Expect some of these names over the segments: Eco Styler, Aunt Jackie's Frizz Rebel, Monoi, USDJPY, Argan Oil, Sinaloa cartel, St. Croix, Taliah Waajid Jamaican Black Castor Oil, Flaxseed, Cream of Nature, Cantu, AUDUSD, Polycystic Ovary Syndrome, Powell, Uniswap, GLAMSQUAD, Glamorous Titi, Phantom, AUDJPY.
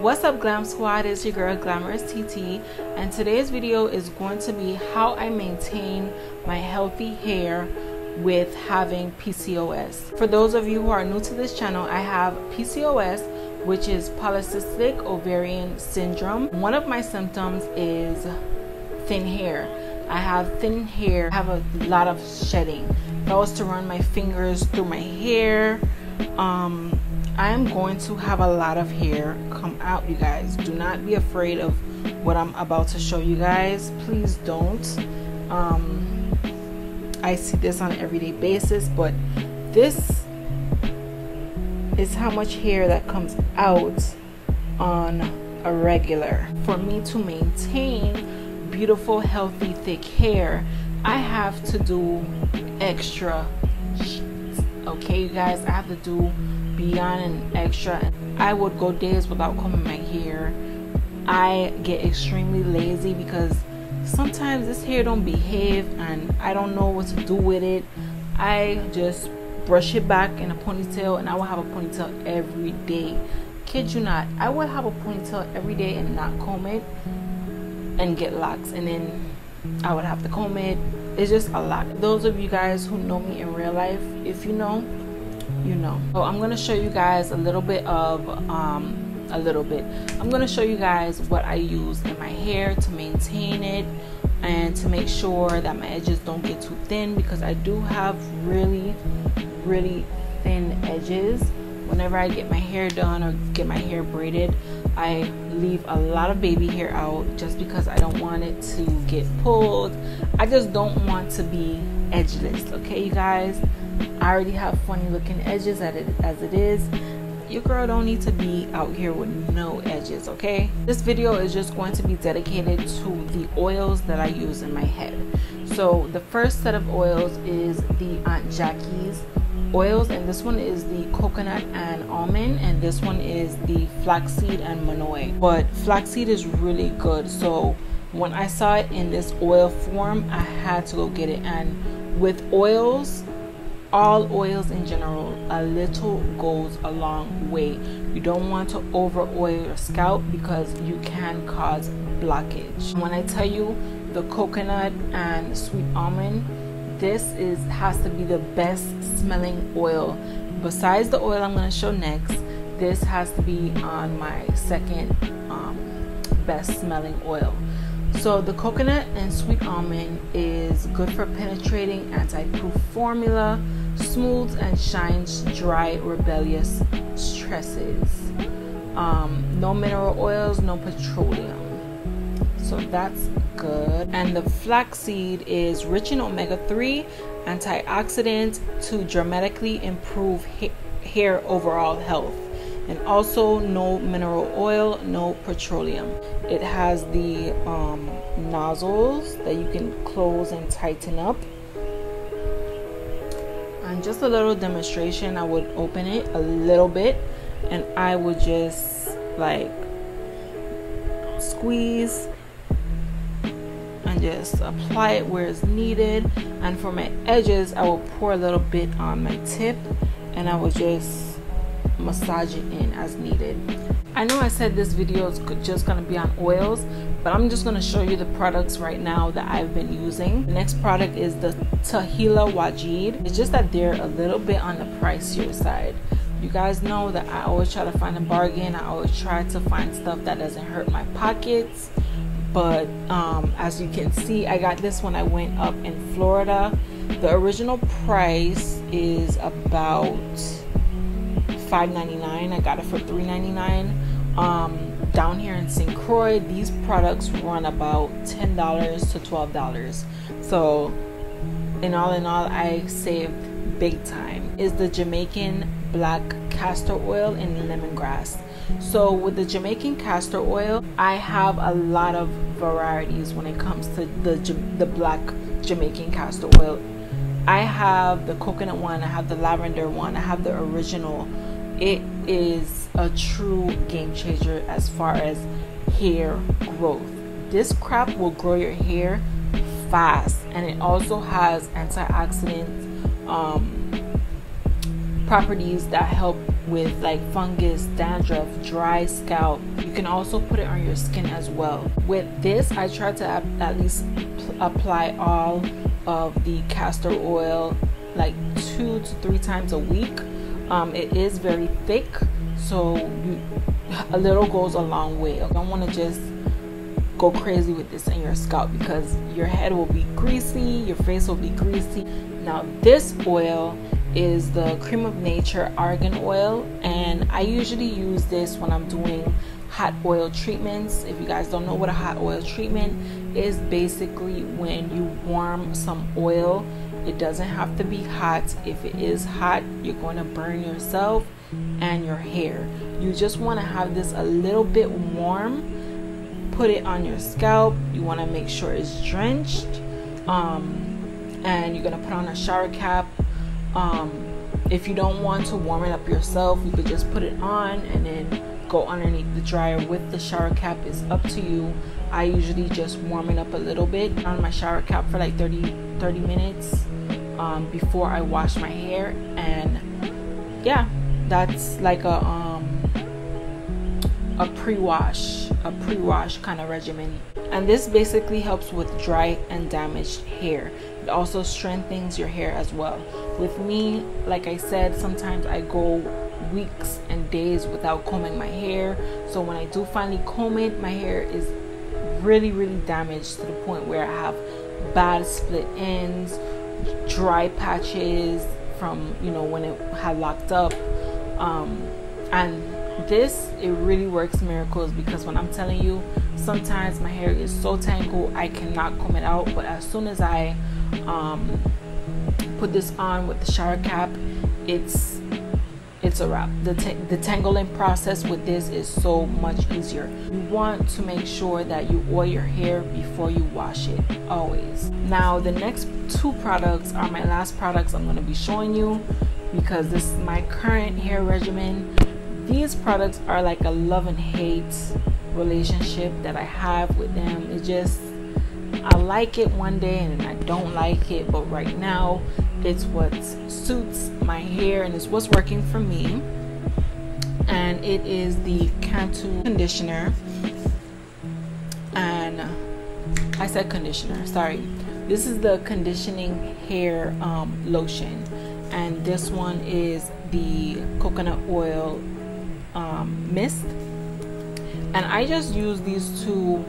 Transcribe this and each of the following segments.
What's up, Glam Squad? It's your girl Glamorous Titi, and today's video is going to be how I maintain my healthy hair with having PCOS. For those of you who are new to this channel, I have PCOS, which is Polycystic Ovarian Syndrome. One of my symptoms is thin hair. I have thin hair. I have a lot of shedding. If I was to run my fingers through my hair, I'm going to have a lot of hair come out, you guys. Do not be afraid of what I'm about to show you guys. Please don't. I see this on an everyday basis, but this is how much hair that comes out on a regular. For me to maintain beautiful, healthy, thick hair, I have to do extra. Okay, you guys, I have to do beyond and extra. I would go days without combing my hair. I get extremely lazy because sometimes this hair don't behave and I don't know what to do with it. I just brush it back in a ponytail, and I will have a ponytail every day. Kid you not, I will have a ponytail every day and not comb it and get locks, and then I would have to comb it. It's just a lot. Those of you guys who know me in real life, if you know, you know. So I'm gonna show you guys I'm gonna show you guys what I use in my hair to maintain it and to make sure that my edges don't get too thin, because I do have really, really thin edges. Whenever I get my hair done or get my hair braided, I leave a lot of baby hair out just because I don't want it to get pulled. I just don't want to be edgeless, okay, you guys? I already have funny looking edges as it is. Your girl don't need to be out here with no edges, okay? This video is just going to be dedicated to the oils that I use in my head. So the first set of oils is the Aunt Jackie's oils, and this one is the coconut and almond, and this one is the flaxseed and manoy. But flaxseed is really good, so when I saw it in this oil form, I had to go get it. And with oils, all oils in general, a little goes a long way. You don't want to over oil your scalp because you can cause blockage. When I tell you the coconut and sweet almond, this has to be the best smelling oil. Besides the oil I'm going to show next, this has to be on my second best smelling oil. So the coconut and sweet almond is good for penetrating, anti-proof formula, smooths and shines dry, rebellious stresses. No mineral oils, no petroleum. So that's good. And the flaxseed is rich in omega-3 antioxidants to dramatically improve hair overall health. And also no mineral oil, no petroleum. It has the nozzles that you can close and tighten up. And just a little demonstration, I would open it a little bit and I would just like squeeze and just apply it where it's needed. And for my edges, I will pour a little bit on my tip and I will just massage it in as needed. I know I said this video is just gonna be on oils, but I'm just gonna show you the products right now that I've been using. The next product is the Taliah Waajid. It's just that they're a little bit on the pricier side. You guys know that I always try to find a bargain. I always try to find stuff that doesn't hurt my pockets. But as you can see, I got this when I went up in Florida. The original price is about $5.99. I got it for $3.99. Down here in St. Croix, these products run about $10 to $12. So in all, I saved big time. Is the Jamaican Black Castor Oil and lemongrass. So with the Jamaican castor oil, I have a lot of varieties when it comes to the black Jamaican castor oil. I have the coconut one, I have the lavender one, I have the original. It is a true game changer as far as hair growth. This crap will grow your hair fast, and it also has antioxidants properties that help with like fungus, dandruff, dry scalp. You can also put it on your skin as well. With this, I try to at least apply all of the castor oil like 2 to 3 times a week. It is very thick, so a little goes a long way. I don't want to just go crazy with this in your scalp because your head will be greasy, your face will be greasy. Now this oil is the Cream of Nature argan oil, and I usually use this when I'm doing hot oil treatments. If you guys don't know what a hot oil treatment is, basically when you warm some oil, it doesn't have to be hot. If it is hot, you're going to burn yourself and your hair. You just want to have this a little bit warm, put it on your scalp. You want to make sure it's drenched, and you're going to put on a shower cap. If you don't want to warm it up yourself, you could just put it on and then go underneath the dryer with the shower cap. It's up to you. I usually just warm it up a little bit on my shower cap for like 30 minutes before I wash my hair. And yeah, that's like a pre-wash kind of regimen, and this basically helps with dry and damaged hair. It also strengthens your hair as well. With me, like I said, sometimes I go weeks and days without combing my hair, so when I do finally comb it, my hair is really damaged to the point where I have bad split ends, dry patches from, you know, when it had locked up. And this, it really works miracles, because when I'm telling you, sometimes my hair is so tangled I cannot comb it out, but as soon as I put this on with the shower cap, it's a wrap. The tangling process with this is so much easier. You want to make sure that you oil your hair before you wash it, always. Now the next two products are my last products I'm going to be showing you, because this is my current hair regimen. These products are like a love and hate relationship that I have with them. It just, I like it one day and I don't like it, but right now it's what suits my hair and it's what's working for me. And it is the Cantu conditioner, and I said conditioner, sorry. This is the conditioning hair lotion, and this one is the coconut oil mist. And I just use these two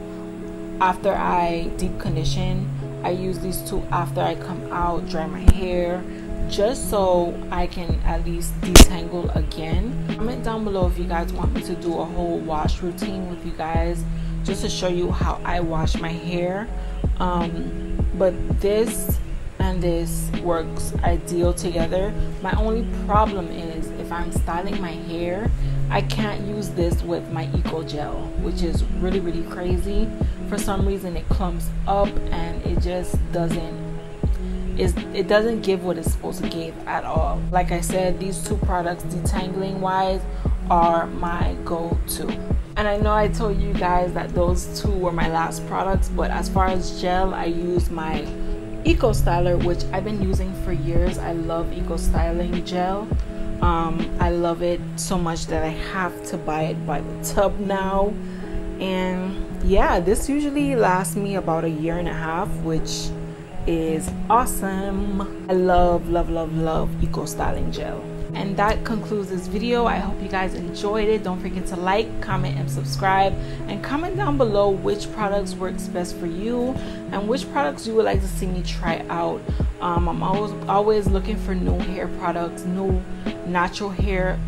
after I deep condition. I use these two after I come out, dry my hair, just so I can at least detangle again. Comment down below if you guys want me to do a whole wash routine with you guys, just to show you how I wash my hair. But this and this works ideal together. My only problem is if I'm styling my hair, I can't use this with my Eco Gel, which is really crazy. For some reason it clumps up and it just doesn't give what it's supposed to give at all. Like I said, these two products detangling wise are my go-to. And I know I told you guys that those two were my last products, but as far as gel, I use my Eco Styler, which I've been using for years. I love Eco Styling gel. I love it so much that I have to buy it by the tub now. And yeah, this usually lasts me about 1.5 years, which is awesome. I love Eco Styling gel. And that concludes this video. I hope you guys enjoyed it. Don't forget to like, comment, and subscribe, and comment down below which products works best for you and which products you would like to see me try out. I'm always looking for new hair products, new natural hair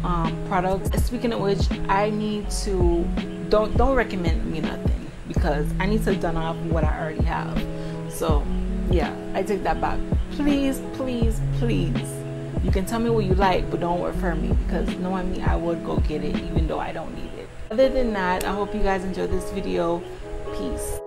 products. And speaking of which, I need to don't recommend me nothing, because I need to done off what I already have. So yeah, I take that back. Please you can tell me what you like, but don't refer me, because knowing me, I would go get it even though I don't need it. Other than that, I hope you guys enjoyed this video. Peace.